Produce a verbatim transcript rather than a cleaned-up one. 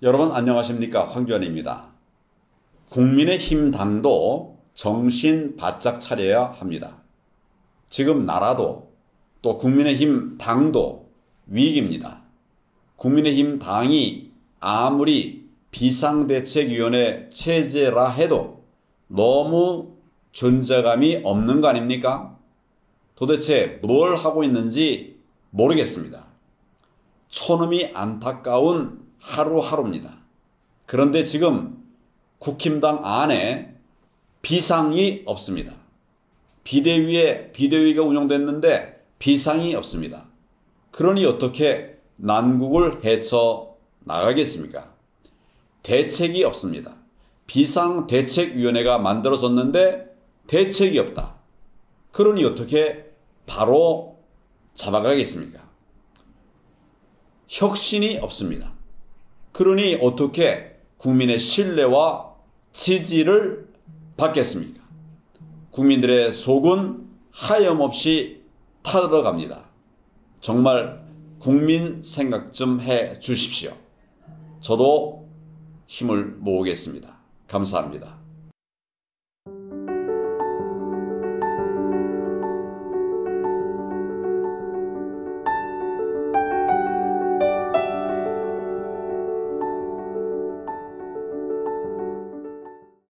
여러분 안녕하십니까? 황교안입니다. 국민의힘 당도 정신 바짝 차려야 합니다. 지금 나라도 또 국민의힘 당도 위기입니다. 국민의힘 당이 아무리 비상대책위원회 체제라 해도 너무 존재감이 없는 거 아닙니까? 도대체 뭘 하고 있는지 모르겠습니다. 초놈이 안타까운 하루하루입니다. 그런데 지금 국힘당 안에 비상이 없습니다. 비대위에 비대위가 운영됐는데 비상이 없습니다. 그러니 어떻게 난국을 헤쳐나가겠습니까? 대책이 없습니다. 비상대책위원회가 만들어졌는데 대책이 없다. 그러니 어떻게 바로 잡아가겠습니까? 혁신이 없습니다. 그러니 어떻게 국민의 신뢰와 지지를 받겠습니까? 국민들의 속은 하염없이 타들어갑니다. 정말 국민 생각 좀 해 주십시오. 저도 힘을 모으겠습니다. 감사합니다.